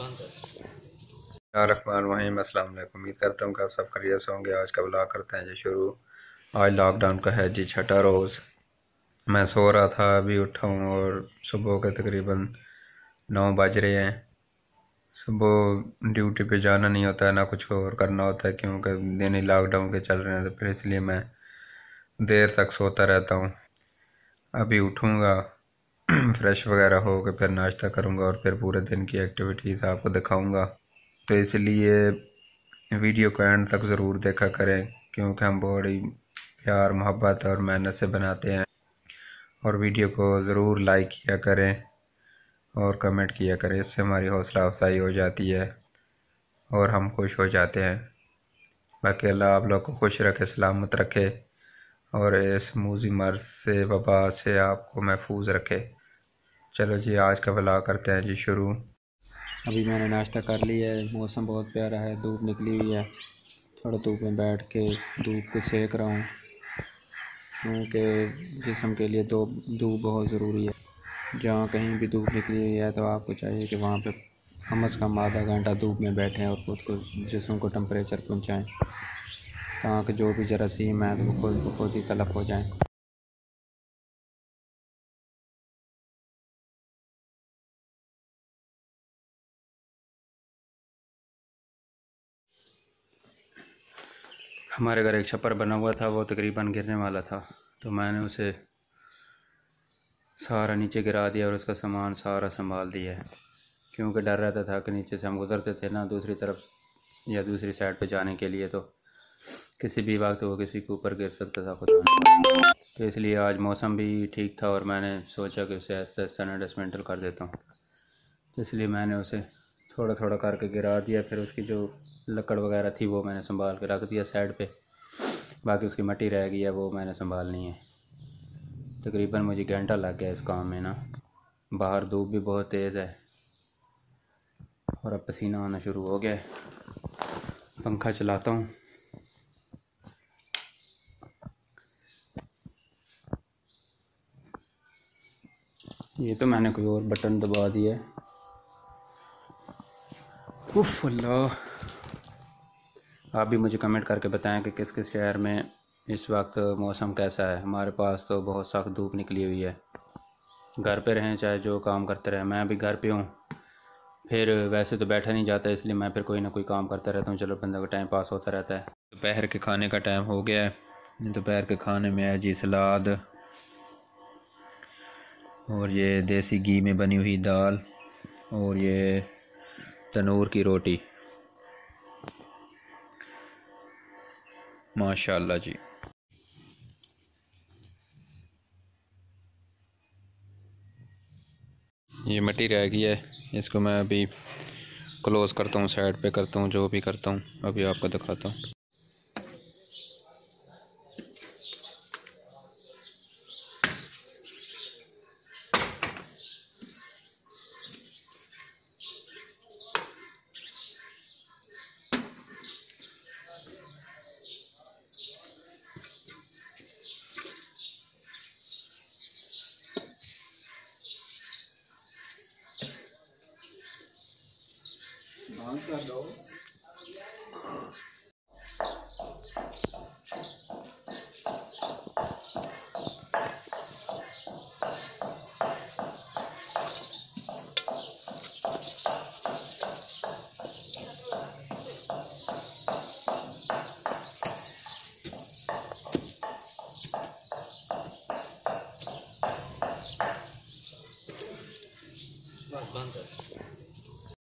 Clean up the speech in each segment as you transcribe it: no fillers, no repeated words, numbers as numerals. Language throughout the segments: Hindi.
बिस्मिल्लाहिर्रहमानिर्रहीम। अस्सलाम वालेकुम। उम्मीद करता हूँ कि आप सब खैरियत से होंगे। आज का व्लॉग करते हैं जी शुरू। आज लॉकडाउन का है जी छठा रोज़। मैं सो रहा था, अभी उठा हूँ और सुबह के तकरीबन 9 बज रहे हैं। सुबह ड्यूटी पे जाना नहीं होता है, ना कुछ और करना होता है, क्योंकि दिन ही लॉकडाउन के चल रहे हैं, तो फिर इसलिए मैं देर तक सोता रहता हूँ। अभी उठूँगा, फ्रेश वगैरह हो के फिर नाश्ता करूँगा और फिर पूरे दिन की एक्टिविटीज़ आपको दिखाऊँगा, तो इसलिए वीडियो को एंड तक ज़रूर देखा करें, क्योंकि हम बड़ी प्यार मोहब्बत और मेहनत से बनाते हैं। और वीडियो को ज़रूर लाइक किया करें और कमेंट किया करें, इससे हमारी हौसला अफजाई हो जाती है और हम खुश हो जाते हैं। बाकी अल्लाह आप लोग को खुश रखे, सलामत रखे और इस मूजी मर्ज़ से, वबा से आपको महफूज रखे। चलो जी आज का व्लॉग करते हैं जी शुरू। अभी मैंने नाश्ता कर लिया है। मौसम बहुत प्यारा है, धूप निकली हुई है। थोड़ा धूप में बैठ के धूप को सेक रहा हूँ, क्योंकि जिस्म के लिए धूप बहुत ज़रूरी है। जहाँ कहीं भी धूप निकली हुई है तो आपको चाहिए कि वहाँ पे कम से कम आधा घंटा धूप में बैठें और खुद को जिस्म को टम्परेचर पहुँचाएँ, ताकि जो भी जरासीम है तो वो खुद ही तलब हो जाएँ। हमारे घर एक छप्पर बना हुआ था, वो तकरीबन गिरने वाला था, तो मैंने उसे सारा नीचे गिरा दिया और उसका सामान सारा संभाल दिया है, क्योंकि डर रहता था कि नीचे से हम गुजरते थे ना दूसरी तरफ या दूसरी साइड पे जाने के लिए, तो किसी भी वक्त वो किसी के ऊपर गिर सकता था खुद, तो इसलिए आज मौसम भी ठीक था और मैंने सोचा कि उसे आहिस्ता आहिस्ता ना डिसमेंटल कर देता हूँ, तो इसलिए मैंने उसे थोड़ा थोड़ा करके गिरा दिया। फिर उसकी जो लकड़ वगैरह थी वो मैंने संभाल के रख दिया साइड पे, बाकी उसकी मट्टी रह गई है वो मैंने संभालनी है। तकरीबन मुझे घंटा लग गया इस काम में ना। बाहर धूप भी बहुत तेज़ है और अब पसीना आना शुरू हो गया है। पंखा चलाता हूँ। ये तो मैंने कोई और बटन दबा दिया है। उफ़ अल्लाह। आप भी मुझे कमेंट करके बताएं कि किस किस शहर में इस वक्त मौसम कैसा है। हमारे पास तो बहुत सख्त धूप निकली हुई है। घर पे रहें चाहे जो काम करते रहें। मैं अभी घर पे हूँ, फिर वैसे तो बैठा नहीं जाता, इसलिए मैं फिर कोई ना कोई काम करता रहता हूँ। चलो बंदा का टाइम पास होता रहता है। दोपहर के खाने का टाइम हो गया है। दोपहर के खाने में है जी सलाद और ये देसी घी में बनी हुई दाल और ये तनूर की रोटी। माशाल्लाह जी। ये मिट्टी रह गई है, इसको मैं अभी क्लोज करता हूँ, साइड पे करता हूँ, जो भी करता हूँ अभी आपको दिखाता हूँ।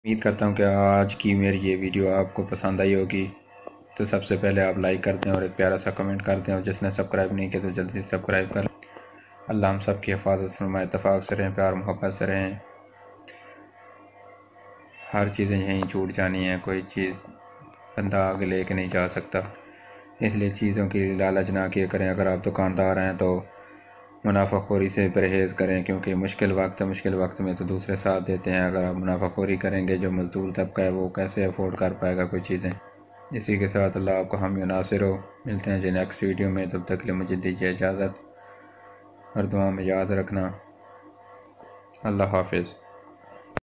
उम्मीद करता हूँ कि आज की मेरी ये वीडियो आपको पसंद आई होगी, तो सबसे पहले आप लाइक कर दें और एक प्यारा सा कमेंट कर दें, और जिसने सब्सक्राइब नहीं किया तो जल्दी से सब्सक्राइब कर। अल्लाह हम सब की हिफाजत फरमाए। इत्तेफाक से रहें, प्यार मोहब्बत से रहें। हर चीज़ें यहीं छूट जानी है, कोई चीज़ बंदा आगे लेके नहीं जा सकता, इसलिए चीज़ों की लालच ना किया करें। अगर आप दुकानदार हैं तो मुनाफाखोरी से परहेज़ करें, क्योंकि मुश्किल वक्त में तो दूसरे साथ देते हैं। अगर आप मुनाफाखोरी करेंगे, जो मजदूर तबका है वो कैसे अफोर्ड कर पाएगा कोई चीज़ें। इसी के साथ अल्लाह आपको हामी नासिर हो। मिलते हैं जी नेक्स्ट वीडियो में, तब तक के लिए मुझे दीजिए इजाज़त और दुआ में याद रखना। अल्लाह हाफिज़।